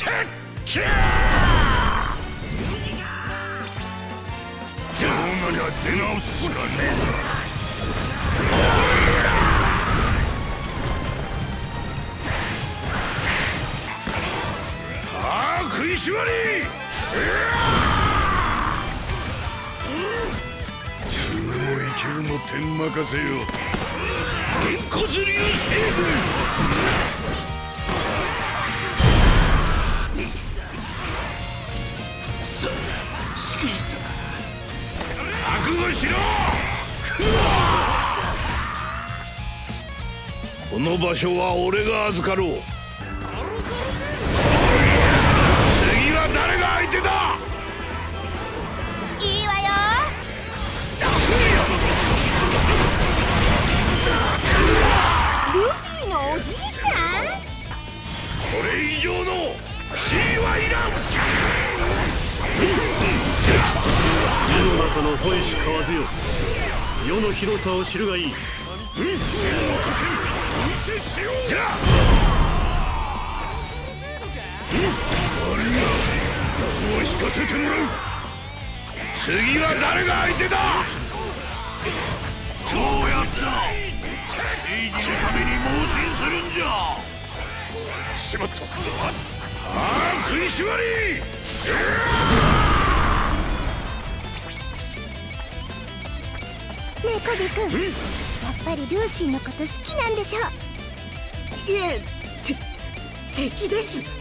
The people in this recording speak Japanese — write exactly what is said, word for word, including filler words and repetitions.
直すしかねえな。食いしばり、君も生きるも天任せよ。げんこずりをしていく。さあ、しきじった覚悟しろ。この場所は俺が預かろう。誰が相手だ。いいわよ。ルフィのおじいちゃん。これ以上の死はいらん。世の中の吠えし交わせよ。世の広さを知るがいい。うん、お見せしよう。もう引かせてもらう。次は誰が相手だ。どうやった正義のために盲信するんじゃ。しまった。ああ、食いしばり。ねえカビ君、やっぱり両親のこと好きなんでしょ。いえ、て敵です。